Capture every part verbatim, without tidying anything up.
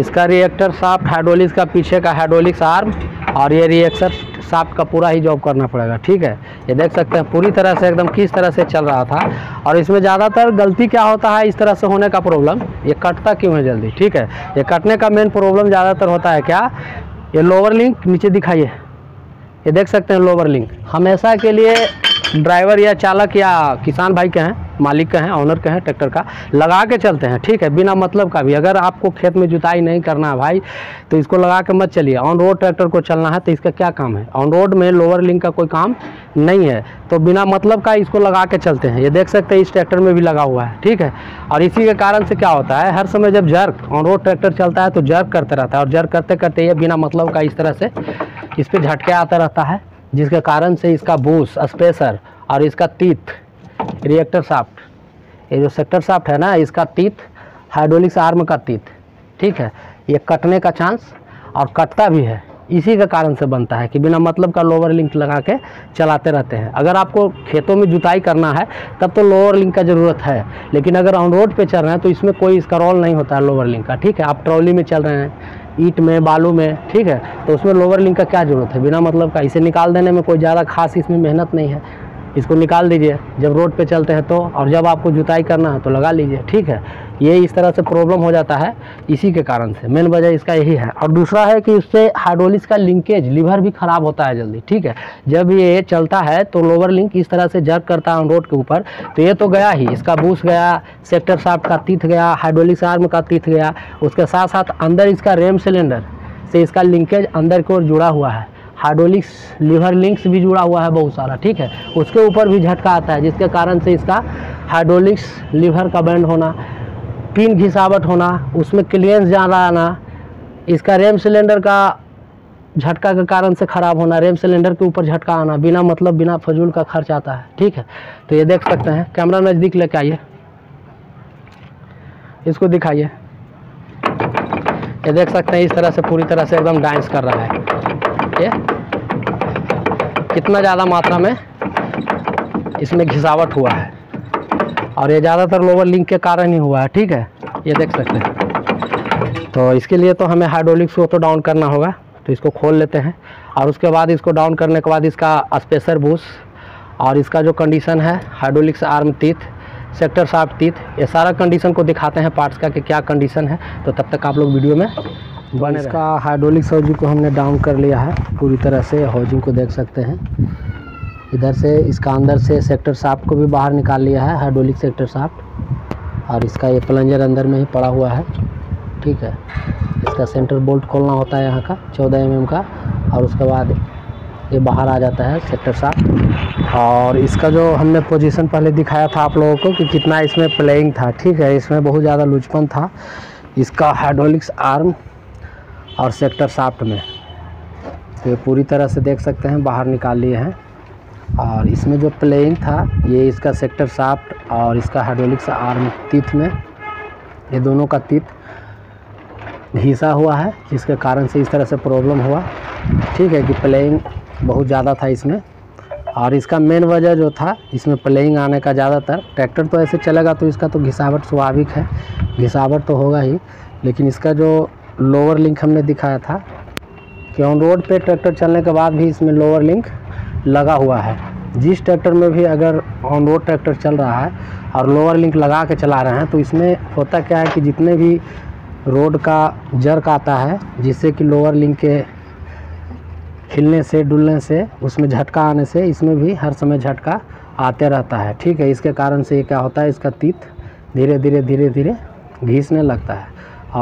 इसका reactor shaft, hydraulics का पीछे का हाइड्रोलिक्स आर्म और ये रिएक्टर शाफ्ट का पूरा ही जॉब करना पड़ेगा। ठीक है, ये देख सकते हैं पूरी तरह से एकदम किस तरह से चल रहा था। और इसमें ज़्यादातर गलती क्या होता है, इस तरह से होने का प्रॉब्लम, ये कटता क्यों है जल्दी। ठीक है, ये कटने का मेन प्रॉब्लम ज़्यादातर होता है क्या, ये लोअर लिंक नीचे दिखाइए, ये देख सकते हैं लोअर लिंक हमेशा के लिए ड्राइवर या चालक या किसान भाई के हैं, मालिक के हैं, ऑनर के हैं ट्रैक्टर का, लगा के चलते हैं। ठीक है, बिना मतलब का भी अगर आपको खेत में जुताई नहीं करना है भाई तो इसको लगा के मत चलिए। ऑन रोड ट्रैक्टर को चलना है तो इसका क्या काम है, ऑन रोड में लोअर लिंक का कोई काम नहीं है, तो बिना मतलब का इसको लगा के चलते हैं। ये देख सकते हैं इस ट्रैक्टर में भी लगा हुआ है। ठीक है, और इसी के कारण से क्या होता है, हर समय जब जर्क ऑन रोड ट्रैक्टर चलता है तो जर्क करते रहता है, और जर्क करते करते ये बिना मतलब का इस तरह से इस पर झटके आता रहता है, जिसके कारण से इसका बूस स्पेसर और इसका तीत रिएक्टर शाफ्ट, ये जो सेक्टर शाफ्ट है ना, इसका तीत हाइड्रोलिक्स आर्म का तीत, ठीक है, ये कटने का चांस और कटता भी है। इसी के कारण से बनता है कि बिना मतलब का लोअर लिंक लगा के चलाते रहते हैं। अगर आपको खेतों में जुताई करना है तब तो लोअर लिंक का ज़रूरत है, लेकिन अगर ऑन रोड पे चल रहे हैं तो इसमें कोई इसका रोल नहीं होता है लोअर लिंक का। ठीक है, आप ट्रॉली में चल रहे हैं, ईंट में, बालू में, ठीक है, तो उसमें लोअर लिंक का क्या ज़रूरत है, बिना मतलब का। इसे निकाल देने में कोई ज़्यादा खास इसमें मेहनत नहीं है, इसको निकाल दीजिए जब रोड पे चलते हैं तो, और जब आपको जुताई करना है तो लगा लीजिए। ठीक है, ये इस तरह से प्रॉब्लम हो जाता है, इसी के कारण से मेन वजह इसका यही है। और दूसरा है कि उससे हाइड्रोलिक्स का लिंकेज लीवर भी ख़राब होता है जल्दी। ठीक है, जब ये चलता है तो लोअर लिंक इस तरह से जर्क करता है ऑन रोड के ऊपर, तो ये तो गया ही, इसका बूस गया, सेक्टर शाफ्ट का तीत गया, हाइड्रोलिक्स आर्म का तीत गया, उसके साथ साथ अंदर इसका रेम सिलेंडर से इसका लिंकेज अंदर की ओर जुड़ा हुआ है, हाइड्रोलिक्स लीवर लिंक्स भी जुड़ा हुआ है बहुत सारा। ठीक है, उसके ऊपर भी झटका आता है, जिसके कारण से इसका हाइड्रोलिक्स लीवर का बैंड होना, पिन घिसावट होना, उसमें क्लियरेंस ज़्यादा आना, इसका रेम सिलेंडर का झटका के कारण से ख़राब होना, रेम सिलेंडर के ऊपर झटका आना, बिना मतलब बिना फजूल का खर्च आता है। ठीक है, तो ये देख सकते हैं, कैमरा नज़दीक लेके आइए, इसको दिखाइए, ये देख सकते हैं इस तरह से पूरी तरह से एकदम डांस कर रहा है, ये कितना ज़्यादा मात्रा में इसमें घिसावट हुआ है, और ये ज़्यादातर लोअर लिंक के कारण ही हुआ है। ठीक है, ये देख सकते हैं, तो इसके लिए तो हमें हाइड्रोलिक्स को तो डाउन करना होगा, तो इसको खोल लेते हैं, और उसके बाद इसको डाउन करने के बाद इसका स्पेसर बूस और इसका जो कंडीशन है हाइड्रोलिक्स आर्म तीत, सेक्टर शाफ्ट तीत, ये सारा कंडीशन को दिखाते हैं पार्ट्स का कि क्या कंडीशन है। तो तब तक आप लोग वीडियो में बने। इसका हाइड्रोलिक्स हॉजिंग को हमने डाउन कर लिया है पूरी तरह से, हॉजिंग को देख सकते हैं, इधर से इसका अंदर से सेक्टर शाफ्ट को भी बाहर निकाल लिया है, हाइड्रोलिक सेक्टर शाफ्ट, और इसका ये प्लंजर अंदर में ही पड़ा हुआ है। ठीक है, इसका सेंटर बोल्ट खोलना होता है यहाँ का चौदह एम एम का, और उसके बाद ये बाहर आ जाता है सेक्टर शाफ्ट। और इसका जो हमने पोजीशन पहले दिखाया था आप लोगों को कि कितना इसमें प्लेइंग था, ठीक है, इसमें बहुत ज़्यादा लुचपन था इसका हाइड्रोलिक्स आर्म और सेक्टर शाफ्ट में, तो ये पूरी तरह से देख सकते हैं बाहर निकाल लिए हैं। और इसमें जो प्लेइंग था ये इसका सेक्टर शाफ्ट और इसका हाइड्रोलिक्स आर्म तीत में, ये दोनों का तीत घिसा हुआ है, जिसके कारण से इस तरह से प्रॉब्लम हुआ। ठीक है, कि प्लेइंग बहुत ज़्यादा था इसमें, और इसका मेन वजह जो था इसमें प्लेइंग आने का, ज़्यादातर ट्रैक्टर तो ऐसे चलेगा तो इसका तो घिसावट स्वाभाविक है, घिसावट तो होगा ही, लेकिन इसका जो लोअर लिंक हमने दिखाया था कि ऑन रोड पे ट्रैक्टर चलने के बाद भी इसमें लोअर लिंक लगा हुआ है। जिस ट्रैक्टर में भी अगर ऑन रोड ट्रैक्टर चल रहा है और लोअर लिंक लगा के चला रहे हैं तो इसमें होता क्या है कि जितने भी रोड का जर्क आता है, जिससे कि लोअर लिंक के हिलने से, डुलने से, उसमें झटका आने से, इसमें भी हर समय झटका आते रहता है। ठीक है, इसके कारण से ये क्या होता है, इसका तीत धीरे धीरे धीरे धीरे घिसने लगता है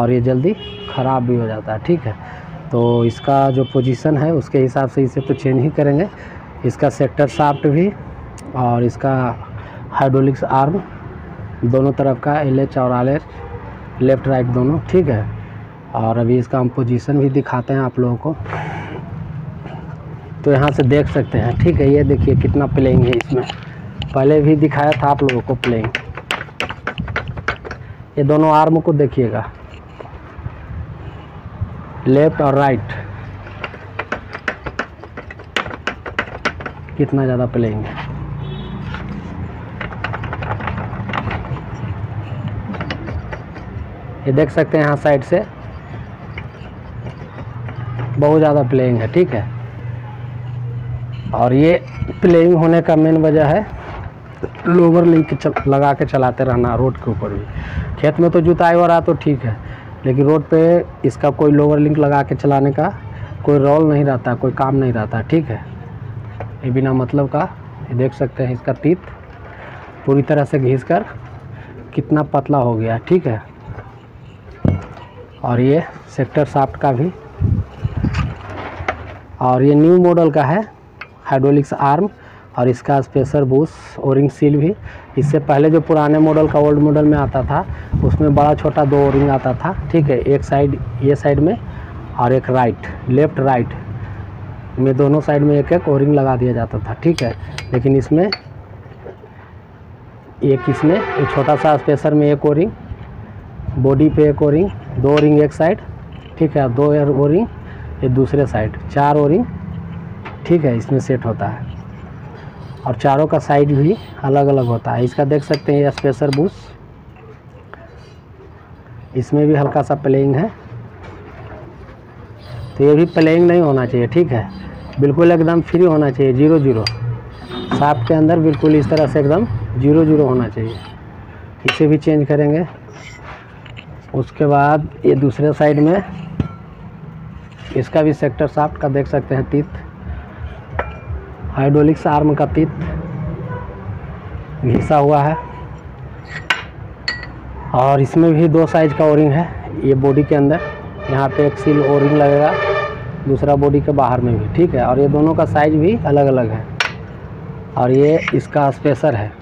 और ये जल्दी ख़राब भी हो जाता है। ठीक है, तो इसका जो पोजीशन है उसके हिसाब से इसे तो चेंज ही करेंगे, इसका सेक्टर शाफ्ट भी और इसका हाइड्रोलिक्स आर्म, दोनों तरफ का एल एच और आर एच, लेफ़्ट राइट दोनों। ठीक है, और अभी इसका हम पोजीशन भी दिखाते हैं आप लोगों को, तो यहाँ से देख सकते हैं। ठीक है, ये देखिए कितना प्लेइंग है इसमें, पहले भी दिखाया था आप लोगों को प्लेइंग, ये दोनों आर्म को देखिएगा, लेफ्ट और राइट, कितना ज़्यादा प्लेइंग है। ये देख सकते हैं यहाँ साइड से बहुत ज़्यादा प्लेइंग है, ठीक है। और ये प्लेइंग होने का मेन वजह है लोअर लिंक लगा के चलाते रहना रोड के ऊपर भी। खेत में तो जुताई हो रहा तो ठीक है, लेकिन रोड पे इसका कोई लोअर लिंक लगा के चलाने का कोई रोल नहीं रहता, कोई काम नहीं रहता, ठीक है। ये बिना मतलब का ये देख सकते हैं इसका तीत पूरी तरह से घिस कर कितना पतला हो गया, ठीक है। और ये सेक्टर साफ्ट का भी, और ये न्यू मॉडल का है हाइड्रोलिक्स आर्म और इसका स्पेसर बूस ओरिंग सील भी। इससे पहले जो पुराने मॉडल का ओल्ड मॉडल में आता था उसमें बड़ा छोटा दो ओरिंग आता था, ठीक है। एक साइड ये साइड में और एक राइट लेफ्ट राइट में दोनों साइड में एक एक ओरिंग लगा दिया जाता था, ठीक है। लेकिन इसमें एक इसमें एक छोटा सा स्पेसर में एक ओरिंग, बॉडी पे एक ओरिंग, दो ओरिंग एक साइड, ठीक है। दो ओरिंग ये दूसरे साइड, चार ओरिंग, ठीक है, इसमें सेट होता है। और चारों का साइड भी अलग अलग होता है। इसका देख सकते हैं ये स्पेसर बूस, इसमें भी हल्का सा प्लेइंग है, तो ये भी प्लेइंग नहीं होना चाहिए, ठीक है। बिल्कुल एकदम फ्री होना चाहिए, जीरो जीरो साफ के अंदर बिल्कुल इस तरह से एकदम जीरो जीरो होना चाहिए। इसे भी चेंज करेंगे। उसके बाद ये दूसरे साइड में इसका भी सेक्टर साफ्ट का देख सकते हैं तीत, हाइड्रोलिक्स आर्म का तीत घिसा हुआ है। और इसमें भी दो साइज का ओरिंग है, ये बॉडी के अंदर यहाँ पे एक सील ओरिंग लगेगा, दूसरा बॉडी के बाहर में भी, ठीक है। और ये दोनों का साइज भी अलग अलग है। और ये इसका स्पेसर है,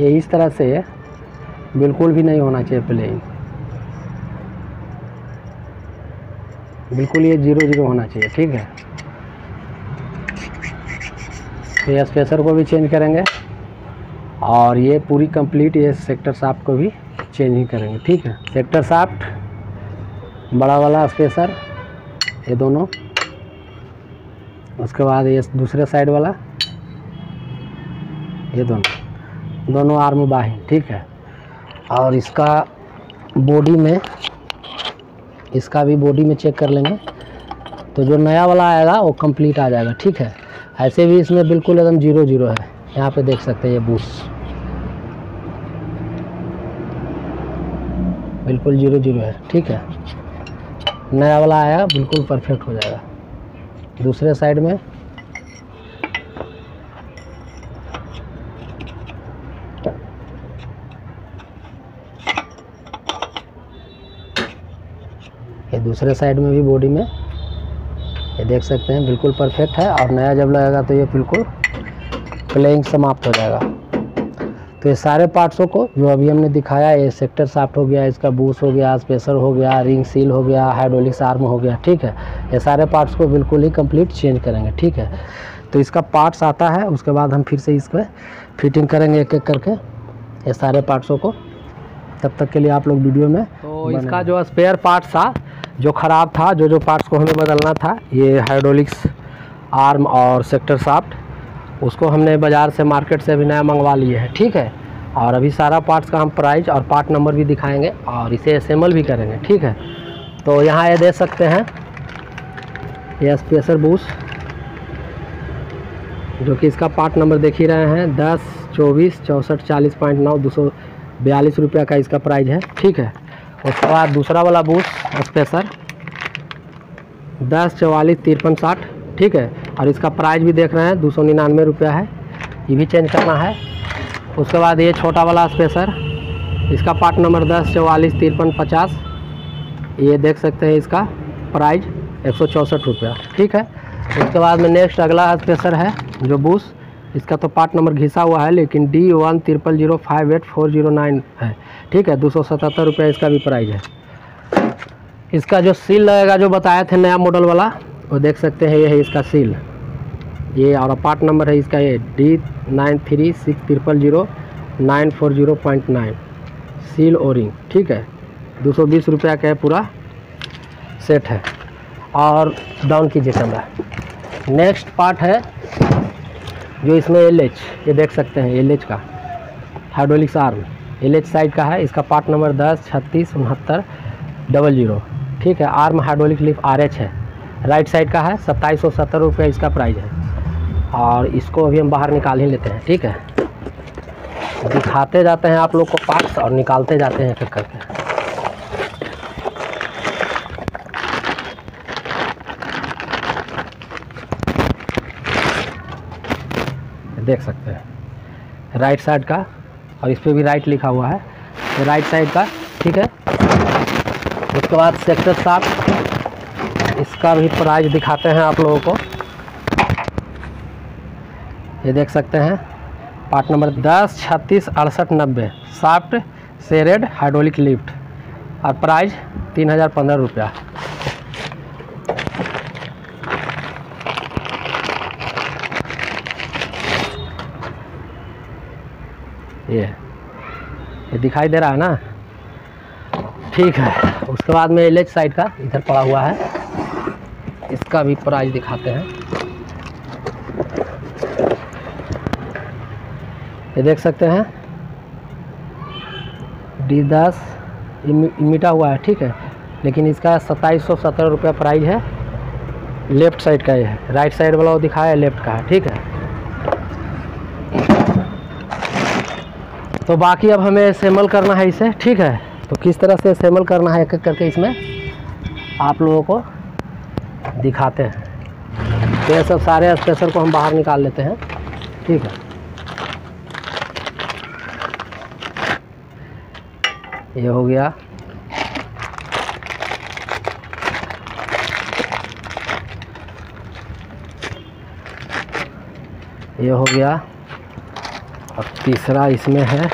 ये इस तरह से बिल्कुल भी नहीं होना चाहिए प्लेइंग, बिल्कुल ये जीरो जीरो होना चाहिए, ठीक है। तो ये स्पेसर को भी चेंज करेंगे और ये पूरी कंप्लीट ये सेक्टर साफ्ट को भी चेंज ही करेंगे, ठीक है। सेक्टर साफ्ट, बड़ा वाला स्पेसर, ये दोनों, उसके बाद ये दूसरे साइड वाला, ये दोनों दोनों आर्म बाहर, ठीक है। और इसका बॉडी में, इसका भी बॉडी में चेक कर लेंगे तो जो नया वाला आएगा वो कंप्लीट आ जाएगा, ठीक है। ऐसे भी इसमें बिल्कुल एकदम जीरो जीरो है, यहाँ पे देख सकते हैं ये बूस बिल्कुल जीरो जीरो है, ठीक है। नया वाला आएगा बिल्कुल परफेक्ट हो जाएगा। दूसरे साइड में ये दूसरे साइड में भी बॉडी में ये देख सकते हैं बिल्कुल परफेक्ट है। और नया जब लगेगा तो ये बिल्कुल प्लेइंग समाप्त हो जाएगा। तो ये सारे पार्ट्सों को जो अभी हमने दिखाया, ये सेक्टर साफ्ट हो गया, इसका बूस हो गया, स्पेसर हो गया, रिंग सील हो गया, हाइड्रोलिक्स आर्म हो गया, ठीक है। ये सारे पार्ट्स को बिल्कुल ही कंप्लीट चेंज करेंगे, ठीक है। तो इसका पार्ट्स आता है, उसके बाद हम फिर से इसमें फिटिंग करेंगे एक एक करके ये सारे पार्ट्सों को। तब तक के लिए आप लोग वीडियो में। तो इसका जो स्पेयर पार्ट था जो ख़राब था, जो जो पार्ट्स को हमें बदलना था, ये हाइड्रोलिक्स आर्म और सेक्टर साफ्ट, उसको हमने बाज़ार से मार्केट से भी नया मंगवा लिए हैं, ठीक है। और अभी सारा पार्ट्स का हम प्राइस और पार्ट नंबर भी दिखाएंगे और इसे असेंबल भी करेंगे, ठीक है। तो यहाँ ये देख सकते हैं ये स्पेसर बूस, जो कि इसका पार्ट नंबर देख ही रहे हैं दस चौबीस चौंसठ चालीस पॉइंट नौ दो सौ बयालीस रुपये का इसका प्राइस है, ठीक है। उसके बाद दूसरा वाला बूस स्पेसर दस चवालीस तिरपन साठ, ठीक है। और इसका प्राइस भी देख रहे हैं दो सौ निन्यानवे रुपया है, ये भी चेंज करना है। उसके बाद ये छोटा वाला स्पेसर, इसका पार्ट नंबर दस चवालीस तिरपन पचास, ये देख सकते हैं इसका प्राइस एक सौ चौंसठ रुपया, ठीक है। उसके बाद में नेक्स्ट अगला स्पेसर है जो बूस, इसका तो पार्ट नंबर घिसा हुआ है लेकिन D one triple zero five eight four zero nine है, ठीक है। दो सौ सतहत्तर रुपया इसका भी प्राइस है। इसका जो सील लगेगा जो बताए थे नया मॉडल वाला, वो देख सकते हैं ये है इसका सील ये, और पार्ट नंबर है इसका ये D nine three six triple zero nine four zero point nine seal o ring, ठीक है। दो सौ बीस रुपया का पूरा सेट है। और डाउन कीजिए कैमरा। नेक्स्ट पार्ट है जो इसमें एल एच, ये देख सकते हैं एल एच का hydraulics arm, L H side का है, इसका पार्ट नंबर दस छत्तीस उनहत्तर डबल जीरो ठीक है। आर्म हाइड्रोलिक लिफ्ट आरएच है, राइट साइड का है, सत्ताईस सौ सत्तर रुपये इसका प्राइस है। और इसको अभी हम बाहर निकाल ही लेते हैं, ठीक है। दिखाते जाते हैं आप लोग को पार्ट्स और निकालते जाते हैं एक करके। देख सकते हैं राइट साइड का, और इस पर भी राइट लिखा हुआ है, तो राइट साइड का, ठीक है। उसके बाद सेक्टर सात, इसका भी प्राइस दिखाते हैं आप लोगों को। ये देख सकते हैं पार्ट नंबर दस छत्तीस अड़सठ नब्बे, साफ्ट सेरेड हाइड्रोलिक लिफ्ट, और प्राइस तीन हज़ार पंद्रह रुपया। ये ये दिखाई दे रहा है ना, ठीक है। उसके बाद में एल एच साइड का इधर पड़ा हुआ है, इसका भी प्राइस दिखाते हैं। ये देख सकते हैं डी दस मिटा हुआ है, ठीक है, लेकिन इसका सत्ताईस सौ सत्रह रुपया प्राइस है। लेफ्ट साइड का ये है, राइट साइड वाला वो दिखाया है, लेफ्ट का है, ठीक है। तो बाकी अब हमें असेंबल करना है इसे, ठीक है। तो किस तरह से असेंबल करना है एक एक करके इसमें आप लोगों को दिखाते हैं। तो ये सब सारे स्पेशल को हम बाहर निकाल लेते हैं, ठीक है। ये हो गया, ये हो गया, अब तीसरा इसमें है,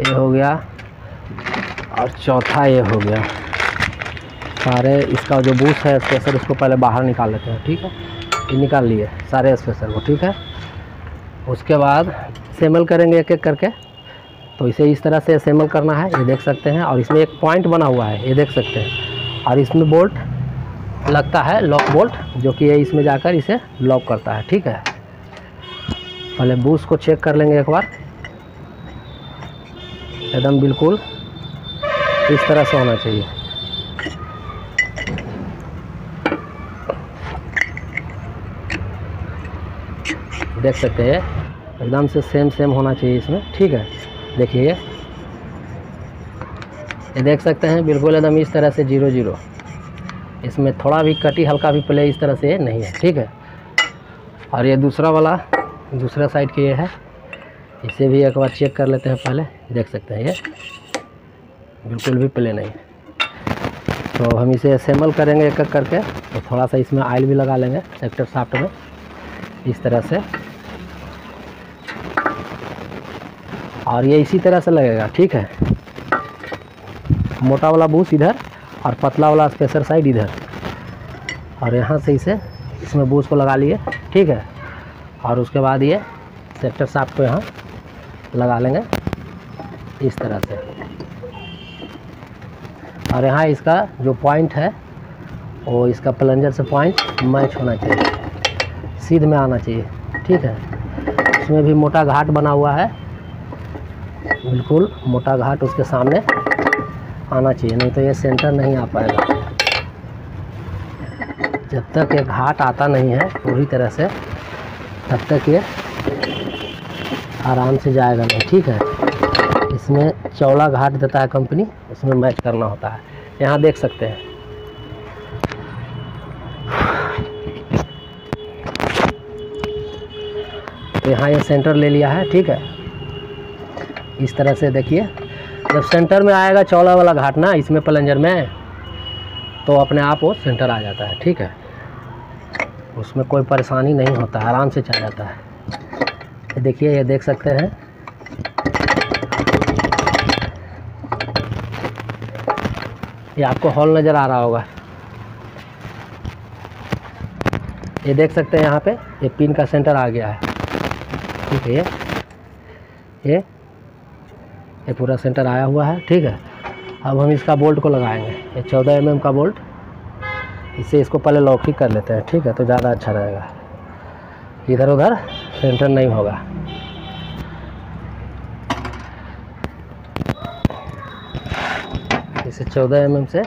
ये हो गया, और चौथा ये हो गया। सारे इसका जो बूस है स्पेशल, उसको पहले बाहर निकाल लेते हैं, ठीक है। ये निकाल लिए सारे स्पेशल को, ठीक है। उसके बाद असेंबल करेंगे एक एक करके। तो इसे इस तरह से असेंबल करना है, ये देख सकते हैं। और इसमें एक पॉइंट बना हुआ है, ये देख सकते हैं। और इसमें बोल्ट लगता है, लॉक बोल्ट, जो कि ये इसमें जाकर इसे लॉक करता है, ठीक है। पहले बूस को चेक कर लेंगे एक बार, एकदम बिल्कुल इस तरह से होना चाहिए। देख सकते हैं एकदम से सेम सेम होना चाहिए इसमें, ठीक है। देखिए ये देख सकते हैं बिल्कुल एकदम इस तरह से जीरो जीरो, इसमें थोड़ा भी कटी हल्का भी प्ले इस तरह से नहीं है, ठीक है। और ये दूसरा वाला दूसरा साइड की ये है, इसे भी एक बार चेक कर लेते हैं पहले। देख सकते हैं ये बिल्कुल भी प्ले नहीं है। तो हम इसे असेंबल करेंगे एक एक करके। तो थोड़ा सा इसमें ऑयल भी लगा लेंगे सेक्टर साफ्ट में, इस तरह से। और ये इसी तरह से लगेगा, ठीक है। मोटा वाला बूस इधर और पतला वाला स्पेशल साइड इधर, और यहाँ से इसे इसमें बूस को लगा लिए, ठीक है। और उसके बाद ये सेक्टर साफ्ट को यहाँ लगा लेंगे इस तरह से। और यहाँ इसका जो पॉइंट है वो इसका प्लंजर से पॉइंट मैच होना चाहिए, सीध में आना चाहिए, ठीक है। इसमें भी मोटा घाट बना हुआ है, बिल्कुल मोटा घाट उसके सामने आना चाहिए, नहीं तो ये सेंटर नहीं आ पाएगा। जब तक ये घाट आता नहीं है पूरी तरह से, तब तक ये आराम से जाएगा नहीं, ठीक है। इसमें चौड़ा घाट देता है कंपनी, उसमें मैच करना होता है। यहाँ देख सकते हैं तो यहाँ ये सेंटर ले लिया है, ठीक है। इस तरह से देखिए, जब सेंटर में आएगा चौला वाला घाट ना इसमें प्लंजर में, तो अपने आप वो सेंटर आ जाता है, ठीक है। उसमें कोई परेशानी नहीं होता, आराम से चल जाता है। देखिए ये देख सकते हैं, ये आपको हॉल नज़र आ रहा होगा। ये देख सकते हैं यहाँ पे ये पिन का सेंटर आ गया है, ठीक है। ये ये ये पूरा सेंटर आया हुआ है, ठीक है। अब हम इसका बोल्ट को लगाएंगे, ये चौदह एम एम का बोल्ट, इससे इसको पहले लॉक ही कर लेते हैं, ठीक है, तो ज़्यादा अच्छा रहेगा। इधर उधर सेंटर नहीं होगा। इसे चौदह एम एम से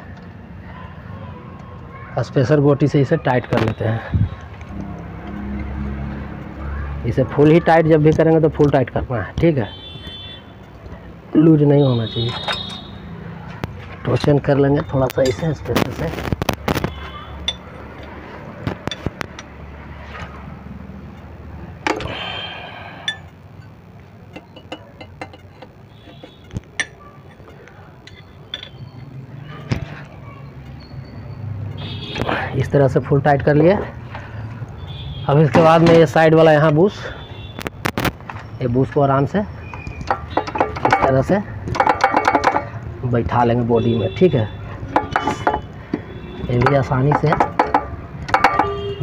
स्पेशल गोटी से इसे टाइट कर लेते हैं। इसे फुल ही टाइट जब भी करेंगे तो फुल टाइट करना है, ठीक है, लूज नहीं होना चाहिए। टोचन कर लेंगे थोड़ा सा इसे स्पेशल से। इस तरह से फुल टाइट कर लिए। अब इसके बाद में ये साइड वाला यहाँ बूस, ये बूस को आराम से इस तरह से बैठा लेंगे बॉडी में, ठीक है। ये भी आसानी से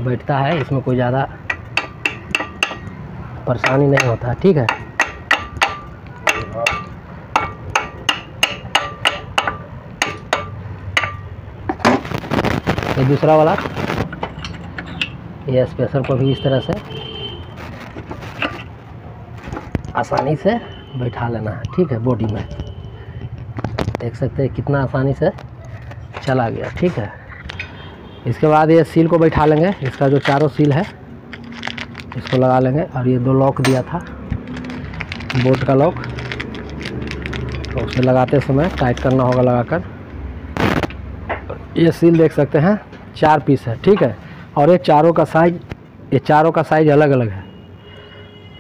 बैठता है, इसमें कोई ज़्यादा परेशानी नहीं होता, ठीक है। ये दूसरा वाला, ये स्पेशल को भी इस तरह से आसानी से बैठा लेना है, ठीक है, बॉडी में। देख सकते हैं कितना आसानी से चला गया, ठीक है। इसके बाद ये सील को बैठा लेंगे, इसका जो चारों सील है इसको लगा लेंगे। और ये दो लॉक दिया था, बोल्ट का लॉक, तो उसे लगाते समय टाइट करना होगा लगाकर। ये सील देख सकते हैं चार पीस है, ठीक है। और ये चारों का साइज ये चारों का साइज अलग अलग है।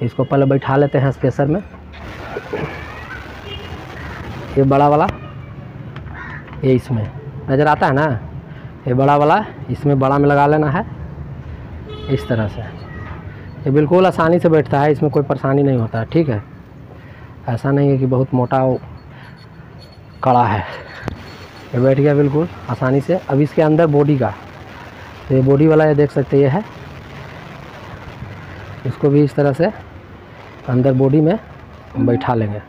इसको पहले बैठा लेते हैं स्पेशल में। ये बड़ा वाला ये इसमें नज़र आता है ना, ये बड़ा वाला इसमें बड़ा में लगा लेना है इस तरह से। ये बिल्कुल आसानी से बैठता है, इसमें कोई परेशानी नहीं होता, ठीक है। ऐसा नहीं है कि बहुत मोटा कड़ा है। ये बैठ गया बिल्कुल आसानी से। अब इसके अंदर बॉडी का, तो ये बॉडी वाला ये देख सकते हैं ये है, इसको भी इस तरह से अंदर बॉडी में बैठा लेंगे।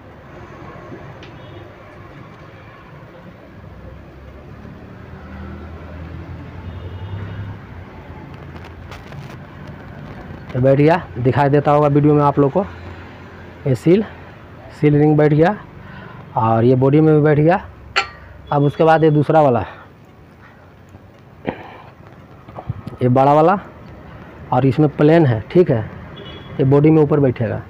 ये बैठ गया, दिखाई देता होगा वीडियो में आप लोग को। ये सील सील रिंग बैठ गया और ये बॉडी में भी बैठ गया। अब उसके बाद ये दूसरा वाला, ये बड़ा वाला, और इसमें प्लेन है, ठीक है। ये बॉडी में ऊपर बैठेगा।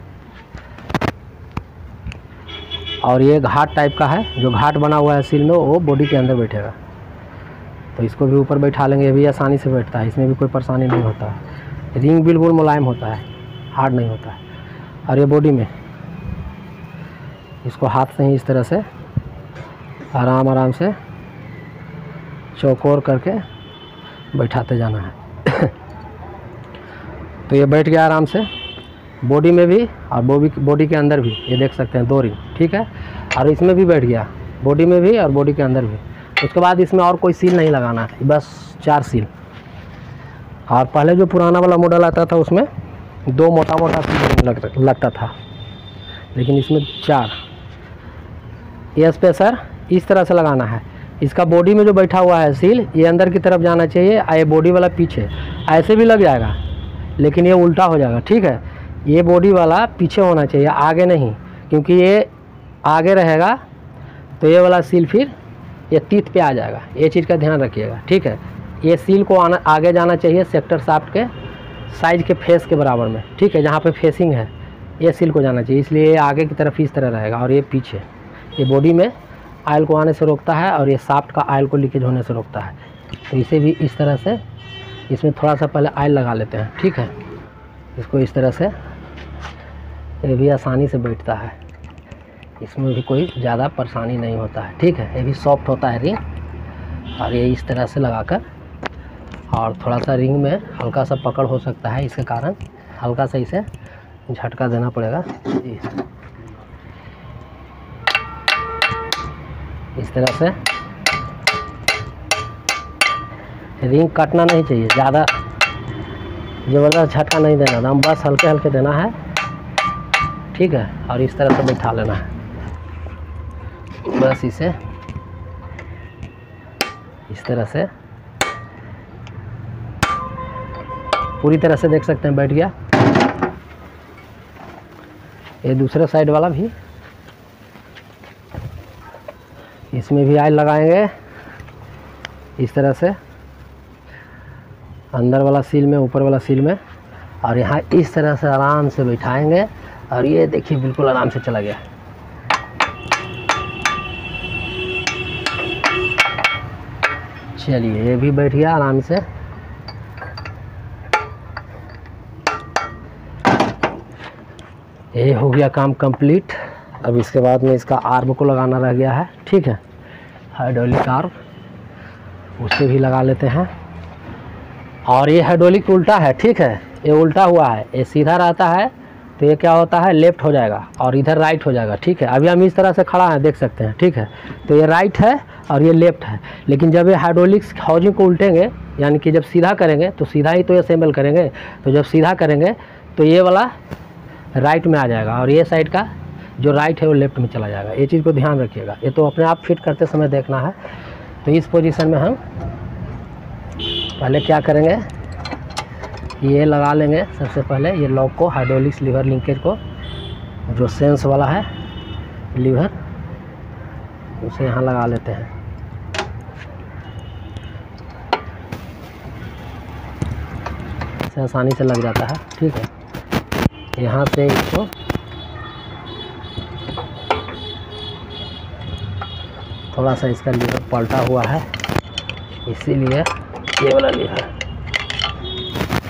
और ये घाट टाइप का है, जो घाट बना हुआ है सील में, वो बॉडी के अंदर बैठेगा। तो इसको भी ऊपर बैठा लेंगे, ये भी आसानी से बैठता है, इसमें भी कोई परेशानी नहीं होता है। रिंग बिल्कुल मुलायम होता है, हार्ड नहीं होता है। और ये बॉडी में इसको हाथ से ही इस तरह से आराम आराम से चौकोर करके बैठाते जाना है। तो ये बैठ गया आराम से बॉडी में भी और बॉडी बॉडी के अंदर भी। ये देख सकते हैं दो रिंग, ठीक है। और इसमें भी बैठ गया, बॉडी में भी और बॉडी के अंदर भी। उसके बाद इसमें और कोई सील नहीं लगाना है, बस चार सील। और पहले जो पुराना वाला मॉडल आता था उसमें दो मोटा मोटा सील लगता था, लेकिन इसमें चार। ये स्पेशल इस तरह से लगाना है। इसका बॉडी में जो बैठा हुआ है सील, ये अंदर की तरफ जाना चाहिए, ये बॉडी वाला पीछे। ऐसे भी लग जाएगा, लेकिन ये उल्टा हो जाएगा, ठीक है। ये बॉडी वाला पीछे होना चाहिए, आगे नहीं, क्योंकि ये आगे रहेगा तो ये वाला सील फिर ये तीत पे आ जाएगा। ये चीज़ का ध्यान रखिएगा, ठीक है। ये सील को आना आगे जाना चाहिए सेक्टर शाफ्ट के साइज के फेस के बराबर में, ठीक है, जहाँ पर फेसिंग है। ये सील को जाना चाहिए, इसलिए ये आगे की तरफ इस तरह रहेगा और ये पीछे। ये बॉडी में आयल को आने से रोकता है और ये शाफ्ट का आयल को लीकेज होने से रोकता है। तो इसे भी इस तरह से, इसमें थोड़ा सा पहले आयल लगा लेते हैं, ठीक है। इसको इस तरह से, ये भी आसानी से बैठता है, इसमें भी कोई ज़्यादा परेशानी नहीं होता है, ठीक है। ये भी सॉफ्ट होता है रिंग। और ये इस तरह से लगाकर, और थोड़ा सा रिंग में हल्का सा पकड़ हो सकता है, इसके कारण हल्का सा इसे झटका देना पड़ेगा। इस तरह से रिंग काटना नहीं चाहिए, ज़्यादा ज़बरदस्त झटका नहीं देना, दम बस हल्के हल्के देना है, ठीक है। और इस तरह से बैठा लेना है, बस इसे इस तरह से पूरी तरह से देख सकते हैं बैठ गया। ये दूसरे साइड वाला भी, इसमें भी आयल लगाएंगे इस तरह से, अंदर वाला सील में, ऊपर वाला सील में, और यहाँ इस तरह से आराम से बैठाएंगे। और ये देखिए बिल्कुल आराम से चला गया। चलिए ये भी बैठ गया आराम से। ये हो गया काम कंप्लीट। अब इसके बाद में इसका आर्म को लगाना रह गया है, ठीक है, हाइड्रोलिक आर्म, उसे भी लगा लेते हैं। और ये हाइड्रोलिक उल्टा है, ठीक है, ये उल्टा हुआ है। ये सीधा रहता है तो ये क्या होता है, लेफ़्ट हो जाएगा और इधर राइट हो जाएगा, ठीक है। अभी हम इस तरह से खड़ा हैं, देख सकते हैं, ठीक है, तो ये राइट है और ये लेफ़्ट है। लेकिन जब ये हाइड्रोलिक्स हाउसिंग को उल्टेंगे, यानी कि जब सीधा करेंगे तो सीधा ही तो असेंबल करेंगे, तो जब सीधा करेंगे तो ये वाला राइट में आ जाएगा और ये साइड का जो राइट है वो लेफ़्ट में चला जाएगा। ये चीज़ को ध्यान रखिएगा, ये तो अपने आप फिट करते समय देखना है। तो इस पोजीशन में हम पहले क्या करेंगे, ये लगा लेंगे सबसे पहले, ये लॉक को, हाइड्रोलिक्स लीवर लिंकेज को, जो सेंस वाला है लीवर, उसे यहाँ लगा लेते हैं। इससे आसानी से लग जाता है, ठीक है। यहाँ से इसको थोड़ा सा, इसका लीवर पलटा हुआ है इसीलिए ये वाला लीवर,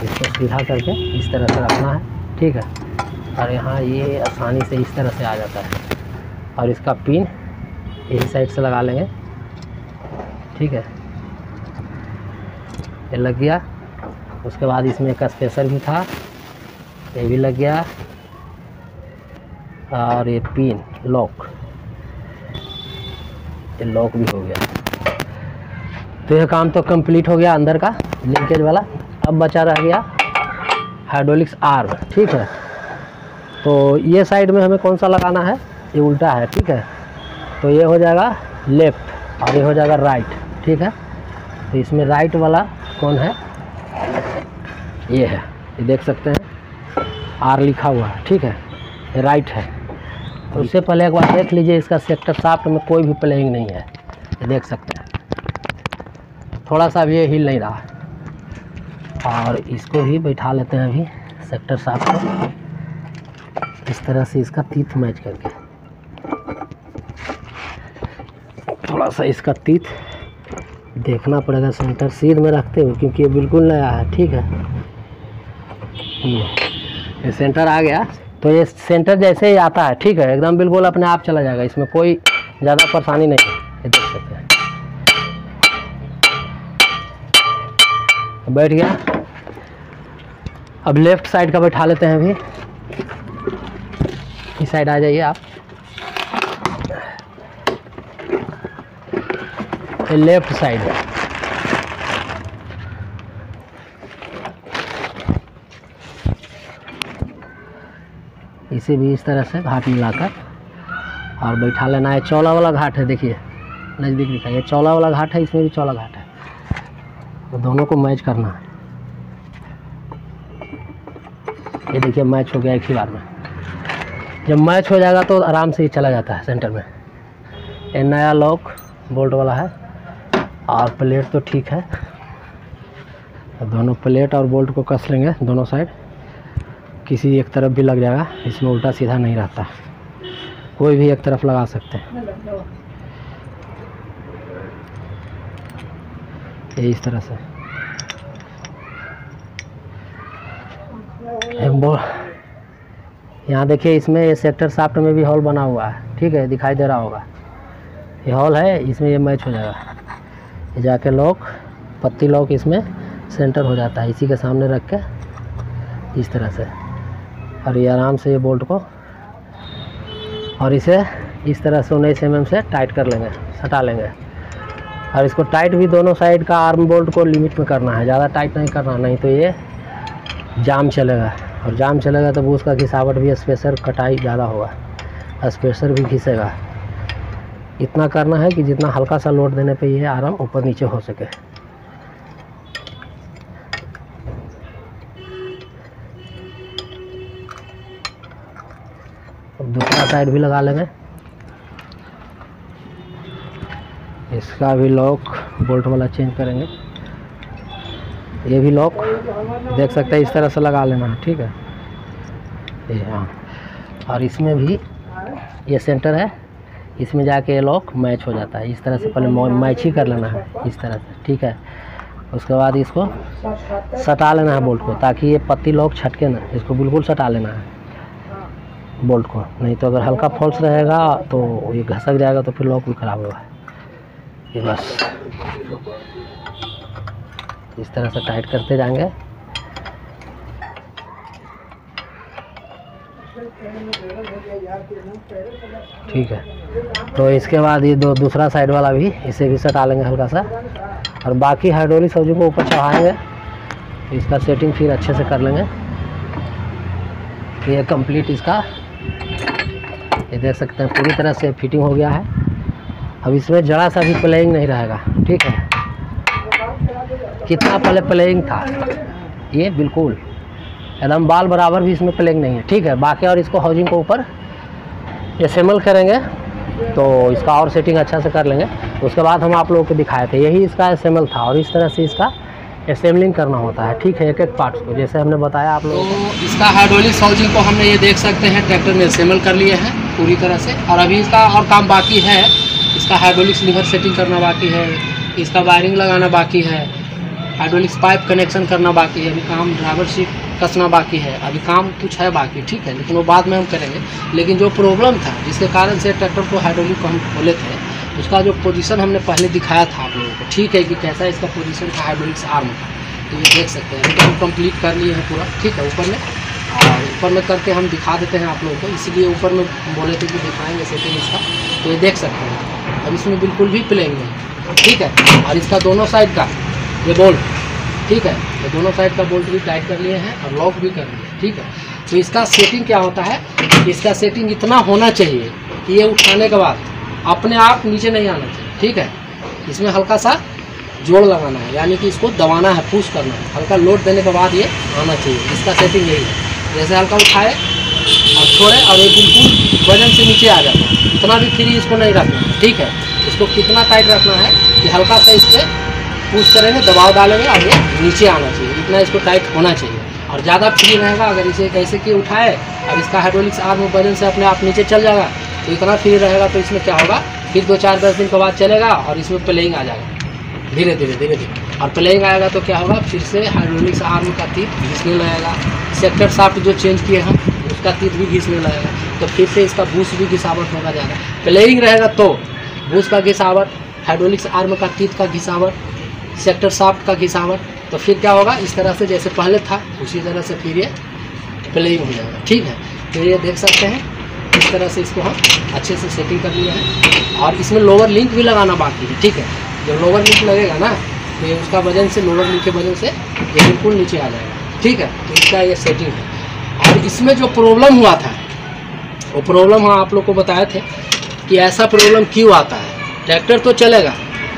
इसको सीधा करके इस तरह से रखना है, ठीक है। और यहाँ ये आसानी से इस तरह से आ जाता है। और इसका पिन इसी साइड से लगा लेंगे, ठीक है, ये लग गया। उसके बाद इसमें एक स्पेसर भी था, ये भी लग गया। और ये पिन लॉक, ये लॉक भी हो गया। तो यह काम तो कंप्लीट हो गया अंदर का लिंकेज वाला। अब बचा रह गया हाइड्रोलिक्स आर्म, ठीक है। तो ये साइड में हमें कौन सा लगाना है, ये उल्टा है, ठीक है, तो ये हो जाएगा लेफ़्ट और ये हो जाएगा राइट, ठीक है। तो इसमें राइट वाला कौन है, ये है, ये देख सकते हैं आर लिखा हुआ है, ठीक है, राइट है। तो उससे पहले एक बार देख लीजिए, इसका सेक्टर शाफ्ट में कोई भी प्लेइंग नहीं है, ये देख सकते हैं, थोड़ा सा भी ये हिल नहीं रहा। और इसको भी बैठा लेते हैं अभी सेक्टर शाफ्ट को, इस तरह से इसका तीथ मैच करके, थोड़ा सा इसका तीथ देखना पड़ेगा सेंटर सीध में रखते हुए, क्योंकि ये बिल्कुल नया है, ठीक है। ये सेंटर आ गया, तो ये सेंटर जैसे ही आता है, ठीक है, एकदम बिल्कुल अपने आप चला जाएगा, इसमें कोई ज़्यादा परेशानी नहीं है, ये देख सकते हैं, बैठ गया। अब लेफ़्ट साइड का बैठा लेते हैं अभी, इस साइड आ जाइए आप। लेफ़्ट साइड, इसे भी इस तरह से घाट मिलाकर और बैठा लेना है। चौला वाला घाट है, देखिए नज़दीक दिखाइए, चौला वाला घाट है, इसमें भी चौला घाट है, तो दोनों को मैच करना है। ये देखिए मैच हो गया एक ही बार में। जब मैच हो जाएगा तो आराम से ही चला जाता है सेंटर में। ये नया लॉक बोल्ट वाला है। और प्लेट तो ठीक है, दोनों प्लेट और बोल्ट को कस लेंगे दोनों साइड, किसी एक तरफ भी लग जाएगा, इसमें उल्टा सीधा नहीं रहता, कोई भी एक तरफ लगा सकते हैं, इस तरह से। यहाँ देखिए इसमें ये सेक्टर शाफ्ट में भी हॉल बना हुआ है, ठीक है, दिखाई दे रहा होगा, ये हॉल है, इसमें ये मैच हो जाएगा, ये जाके लॉक, पत्ती लॉक इसमें सेंटर हो जाता है, इसी के सामने रख के इस तरह से। और ये आराम से ये बोल्ट को, और इसे इस तरह से उन्नीस एम एम से टाइट कर लेंगे, सटा लेंगे। और इसको टाइट भी दोनों साइड का आर्म बोल्ट को लिमिट में करना है, ज़्यादा टाइट नहीं करना, नहीं तो ये जाम चलेगा, और जाम चलेगा तब उसका घिसावट भी, स्पेसर कटाई ज़्यादा होगा, स्पेसर भी घिसेगा। इतना करना है कि जितना हल्का सा लोड देने पे ये आर्म ऊपर नीचे हो सके। साइड भी लगा लेंगे। इसका भी लॉक बोल्ट वाला चेंज करेंगे। ये भी लॉक देख सकते हैं, इस तरह से लगा लेना है, ठीक है। ये हाँ, और इसमें भी ये सेंटर है, इसमें जाके ये लॉक मैच हो जाता है। इस तरह से पहले मैच ही कर लेना है इस तरह से, ठीक है। उसके बाद इसको सटा लेना है बोल्ट को, ताकि ये पत्ती लॉक छटके ना, इसको बिल्कुल सटा लेना है बोल्ट को। नहीं तो अगर हल्का फॉल्स रहेगा तो ये घसक जाएगा, तो फिर लॉक भी ख़राब होगा। ये बस इस तरह से टाइट करते जाएंगे। ठीक है, तो इसके बाद ये दो दूसरा साइड वाला भी, इसे भी सटा लेंगे हल्का सा, और बाकी हाइड्रोलिक सब्जी को ऊपर चढ़ाएंगे। इसका सेटिंग फिर अच्छे से कर लेंगे। ये कंप्लीट इसका, ये देख सकते हैं पूरी तरह से फिटिंग हो गया है। अब इसमें जरा सा भी प्लेइंग नहीं रहेगा, ठीक है। कितना पहले प्लेइंग था, ये बिल्कुल एकदम बाल बराबर भी इसमें प्लेइंग नहीं है, ठीक है। बाकी और इसको हाउसिंग को ऊपर असेंबल करेंगे, तो इसका और सेटिंग अच्छा से कर लेंगे। उसके बाद हम आप लोगों को दिखाए थे, यही इसका असेंबल था, और इस तरह से इसका असेंबलिंग करना होता है, ठीक है, एक एक पार्ट्स को, जैसे हमने बताया आप लोगों को। तो इसका हाइड्रोलिक हाउसिंग को हमने ये देख सकते हैं ट्रैक्टर में असेंबल कर लिए हैं पूरी तरह से, और अभी इसका और काम बाकी है। इसका हाइड्रोलिक लीवर सेटिंग करना बाकी है, इसका वायरिंग लगाना बाकी है, हाइड्रोलिक्स पाइप कनेक्शन करना बाकी है, अभी काम ड्राइवर सीट कसना बाकी है, अभी काम कुछ है बाकी, ठीक है, लेकिन वो बाद में हम करेंगे। लेकिन जो प्रॉब्लम था जिसके कारण से ट्रैक्टर को हाइड्रोलिक को हम खोले थे, उसका जो पोजीशन हमने पहले दिखाया था आप लोगों को, ठीक है, कि कैसा इसका पोजीशन था हाइड्रोलिक्स आर्म का, तो ये देख सकते हैं। लेकिन हम कंप्लीट कर लिए हैं पूरा, ठीक है, ऊपर में, और ऊपर में करके हम दिखा देते हैं आप लोगों को, इसीलिए ऊपर में बोले थे कि दिखाएँगे सेटिंग इसका, तो ये देख सकते हैं। अब इसमें बिल्कुल भी प्लेइंग नहीं, ठीक है। और इसका दोनों साइड का ये बोल्ट, ठीक है, ये दोनों साइड का बोल्ट भी टाइट कर लिए हैं और लॉक भी कर लिए, ठीक है। तो इसका सेटिंग क्या होता है, इसका सेटिंग इतना होना चाहिए कि ये उठाने के बाद अपने आप नीचे नहीं आना चाहिए, ठीक है। इसमें हल्का सा जोड़ लगाना है, यानी कि इसको दबाना है, पुश करना है, हल्का लोड देने के बाद ये आना चाहिए। इसका सेटिंग यही है, जैसे हल्का उठाए और छोड़े, और ये बिल्कुल वजन से नीचे आ जाता है। इतना भी फ्री इसको नहीं रखना है, ठीक है। इसको कितना टाइट रखना है कि हल्का सा इस पर पुश करेंगे, दबाव डालेंगे और ये नीचे आना चाहिए, इतना इसको टाइट होना चाहिए। और ज़्यादा फ्री रहेगा अगर इसे कैसे कि उठाए और इसका हाइड्रोलिक्स आर्म बैलेंस से अपने आप नीचे चल जाएगा, तो इतना फ्री रहेगा, तो इसमें क्या होगा, फिर दो चार दस दिन के बाद चलेगा और इसमें प्लेइंग आ जाएगा धीरे धीरे धीरे धीरे। और प्लेइंग आएगा तो क्या होगा, फिर से हाइड्रोलिक्स आर्म का तीत घिसने लगेगा, सेक्टर साफ्ट जो चेंज किए हैं उसका तीत भी घिसने लगेगा, तो फिर से इसका बूस भी घिसावट होगा ज़्यादा। प्लेइंग रहेगा तो बूस का घिसावट, हाइड्रोलिक्स आर्म का तीत का घिसावट, सेक्टर साफ्ट का घिसावट, तो फिर क्या होगा, इस तरह से जैसे पहले था उसी तरह से फिर ये प्लेइंग हो जाएगा, ठीक है। तो ये देख सकते हैं इस तरह से इसको हम अच्छे से सेटिंग कर लिया है। और इसमें लोअर लिंक भी लगाना बाकी है, ठीक है। जब लोअर लिंक लगेगा ना, तो ये उसका वजन से, लोअर लिंक के वजन से ये बिल्कुल नीचे आ जाएगा, ठीक है। तो इसका ये सेटिंग है। और इसमें जो प्रॉब्लम हुआ था, वो प्रॉब्लम हम आप लोग को बताए थे कि ऐसा प्रॉब्लम क्यों आता है। ट्रैक्टर तो चलेगा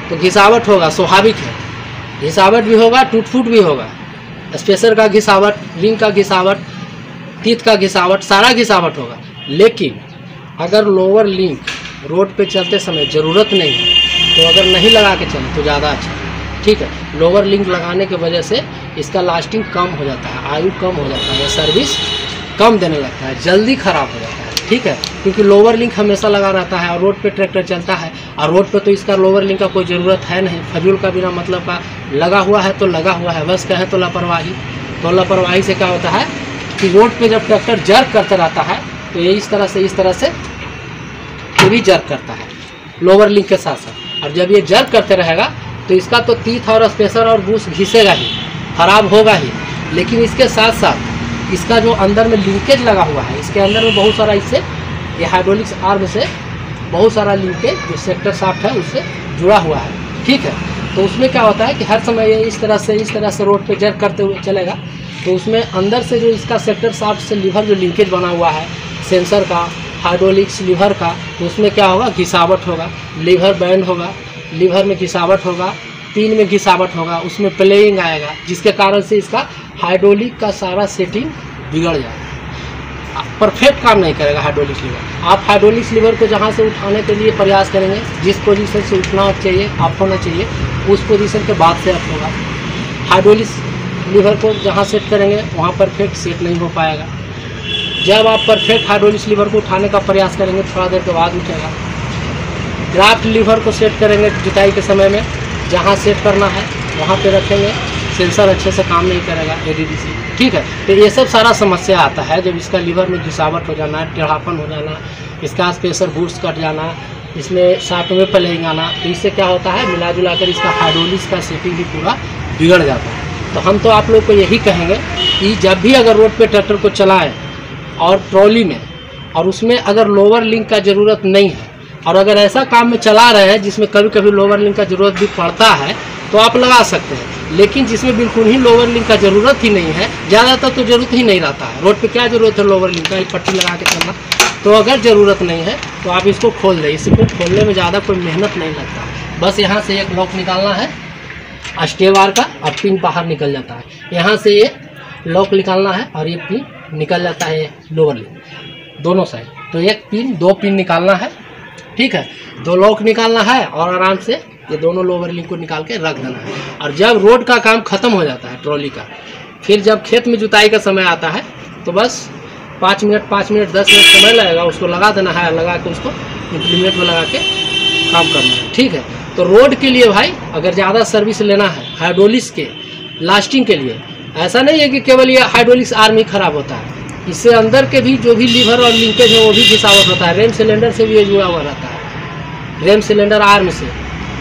तो घिसावट होगा, स्वाभाविक है, घिसावट भी होगा, टूट फूट भी होगा, स्पेसर का घिसावट, रिंग का घिसावट, तीत का घिसावट, सारा घिसावट होगा। लेकिन अगर लोअर लिंक रोड पे चलते समय ज़रूरत नहीं है, तो अगर नहीं लगा के चले तो ज़्यादा अच्छा, ठीक है। लोअर लिंक लगाने की वजह से इसका लास्टिंग कम हो जाता है, आयु कम हो जाता है, सर्विस कम देने लगता है, जल्दी ख़राब हो जाता है, ठीक है। क्योंकि लोअर लिंक हमेशा लगा रहता है और रोड पे ट्रैक्टर चलता है, और रोड पे तो इसका लोअर लिंक का कोई ज़रूरत है नहीं, फजूल का बिना मतलब का लगा हुआ है तो लगा हुआ है, बस कहें तो लापरवाही। तो लापरवाही से क्या होता है कि रोड पे जब ट्रैक्टर जर्क करता रहता है, तो ये इस तरह से इस तरह से पूरी जर्क करता है लोअर लिंक के साथ साथ। और जब ये जर्क करते रहेगा तो इसका तो तीत और स्पेसर और बूस घिसेगा ही, खराब होगा ही, लेकिन इसके साथ साथ इसका जो अंदर में लिंकेज लगा हुआ है, इसके अंदर में बहुत सारा, इससे ये हाइड्रोलिक्स आर्म से बहुत सारा लिंकेज जो सेक्टर साफ्ट है उससे जुड़ा हुआ है, ठीक है। तो उसमें क्या होता है कि हर समय ये इस तरह से इस तरह से रोड पे जर्क करते हुए चलेगा, तो उसमें अंदर से जो इसका सेक्टर साफ्ट से लीवर जो लिंकेज बना हुआ है सेंसर का, हाइड्रोलिक्स लीवर का, तो उसमें क्या होगा, घिसावट होगा, लीवर बैंड होगा, लीवर में घिसावट होगा, तीन में घिसावट होगा, उसमें प्लेइंग आएगा, जिसके कारण से इसका हाइड्रोलिक का सारा सेटिंग बिगड़ जाएगा। परफेक्ट काम नहीं करेगा हाइड्रोलिक लीवर। आप हाइड्रोलिक लीवर को जहाँ से उठाने के लिए प्रयास करेंगे, जिस पोजीशन से उठना चाहिए आप होना चाहिए उस पोजीशन के बाद से आप होगा। हाइड्रोलिक लीवर को जहाँ सेट करेंगे वहाँ परफेक्ट सेट नहीं हो पाएगा। जब आप परफेक्ट हाइड्रोलिक लीवर को उठाने का प्रयास करेंगे थोड़ा देर के बाद उठेगा। ग्राफ्ट लीवर को सेट करेंगे जुताई के समय में, जहाँ सेट करना है वहाँ पर रखेंगे, सेंसर अच्छे से काम नहीं करेगा ए डी डी सी, ठीक है। तो ये सब सारा समस्या आता है जब इसका लीवर में घिसावट हो जाना, टेढ़ापन हो जाना, इसका प्रेशर बूस्ट कट जाना, इसमें साथ में प्लेइंग आना, तो इससे क्या होता है मिला जुला कर इसका हाइड्रोलिस का सेटिंग भी पूरा बिगड़ जाता है। तो हम तो आप लोग को यही कहेंगे कि जब भी अगर रोड पर ट्रैक्टर को चलाएँ और ट्रॉली में, और उसमें अगर लोअर लिंक का ज़रूरत नहीं है, और अगर ऐसा काम में चला रहे हैं जिसमें कभी कभी लोअर लिंक का ज़रूरत भी पड़ता है तो आप लगा सकते हैं, लेकिन जिसमें बिल्कुल ही लोअर लिंक का ज़रूरत ही नहीं है, ज़्यादातर तो ज़रूरत ही नहीं रहता है। रोड पे क्या ज़रूरत है लोअर लिंक का, एक पट्टी लगा के चलना। तो अगर ज़रूरत नहीं है तो आप इसको खोल दें, इसको खोलने में ज़्यादा कोई मेहनत नहीं लगता, बस यहाँ से एक लॉक निकालना है अस्टेवार का और पिन बाहर निकल जाता है। यहाँ से ये लॉक निकालना है और ये पिन निकल जाता है लोअर लिंक दोनों साइड, तो एक पिन दो पिन निकालना है, ठीक है, दो लॉक निकालना है और आराम से ये दोनों लोअर लिंक को निकाल के रख देना है। और जब रोड का काम खत्म हो जाता है ट्रॉली का, फिर जब खेत में जुताई का समय आता है तो बस पाँच मिनट पाँच मिनट दस मिनट समय लगेगा, उसको लगा देना है, लगा के उसको इम्प्लीमेंट में लगा के काम करना है, ठीक है। तो रोड के लिए भाई अगर ज़्यादा सर्विस लेना है हाइड्रोलिक्स के लास्टिंग के लिए, ऐसा नहीं है कि केवल ये हाइड्रोलिक्स आर्म ही खराब होता है, इससे अंदर के भी जो भी लीवर और लिंकेज है वो भी घिसावट होता है। रेम सिलेंडर से भी ये जुड़ा हुआ रहता है, रेम सिलेंडर आर्म से,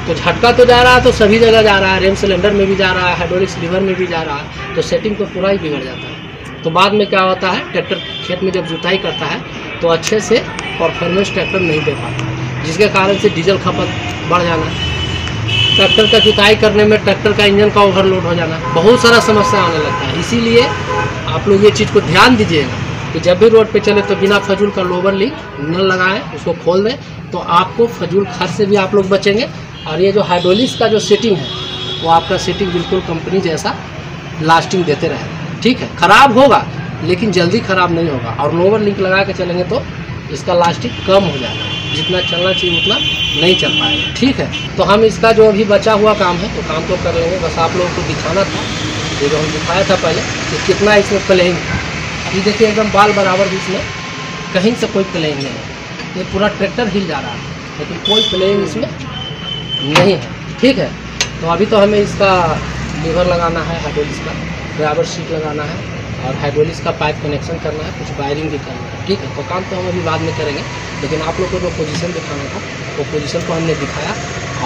तो झटका तो जा रहा है, तो सभी जगह जा रहा है, रेम सिलेंडर में भी जा रहा है, हाइड्रोलिक्स लीवर में भी जा रहा है, तो सेटिंग को पूरा ही बिगड़ जाता है। तो बाद में क्या होता है ट्रैक्टर खेत में जब जुताई करता है तो अच्छे से परफॉर्मेंस ट्रैक्टर नहीं दे पाता, जिसके कारण से डीजल खपत बढ़ जाना, ट्रैक्टर का जुताई करने में ट्रैक्टर का इंजन का ओवरलोड हो जाना, बहुत सारा समस्या आने लगता है। इसीलिए आप लोग ये चीज़ को ध्यान दीजिएगा कि जब भी रोड पे चले तो बिना फजूल का लोअर लिंक न लगाएं, उसको खोल दें, तो आपको फजूल खर्च से भी आप लोग बचेंगे और ये जो हाइड्रोलिक्स का जो सेटिंग है वो आपका सेटिंग बिल्कुल कंपनी जैसा लास्टिंग देते रहेगा, ठीक है। ख़राब होगा लेकिन जल्दी ख़राब नहीं होगा, और लोअर लिंक लगा के चलेंगे तो इसका लास्टिंग कम हो जाएगा, जितना चलना चाहिए उतना नहीं चल पाएगा, ठीक है। तो हम इसका जो अभी बचा हुआ काम है तो काम तो कर लेंगे, बस आप लोगों को दिखाना था, ये जो हम दिखाया था पहले कि कितना इसमें प्लेइंग था। ये देखिए एकदम बाल बराबर भी इसमें कहीं से कोई प्लेइंग नहीं है, ये पूरा ट्रैक्टर हिल जा रहा है लेकिन कोई प्लेइंग इसमें नहीं है, ठीक है। तो अभी तो हमें इसका लीवर लगाना है हाइड्रोलिक्स का, ड्राइवर सीट लगाना है और हाइड्रोलिक्स का पाइप कनेक्शन करना है, कुछ वायरिंग भी करना है, ठीक है। तो काम तो हम अभी बाद में करेंगे, लेकिन आप लोग को जो पोजीशन दिखाना था वो पोजीशन को हमने दिखाया।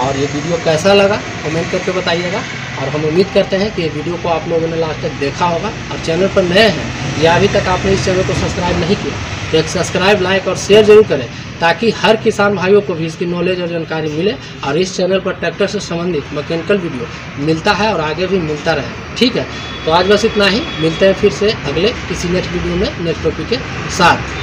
और ये वीडियो कैसा लगा कमेंट करके बताइएगा, और हम उम्मीद करते हैं कि ये वीडियो को आप लोगों ने लास्ट तक देखा होगा। और चैनल पर नए हैं या अभी तक आपने इस चैनल को सब्सक्राइब नहीं किया तो एक सब्सक्राइब, लाइक और शेयर जरूर करें, ताकि हर किसान भाइयों को भी इसकी नॉलेज और जानकारी मिले, और इस चैनल पर ट्रैक्टर से संबंधित मैकेनिकल वीडियो मिलता है और आगे भी मिलता रहे, ठीक है। तो आज बस इतना ही, मिलते हैं फिर से अगले किसी नेक्स्ट वीडियो में नेक्स्ट टॉपिक के साथ।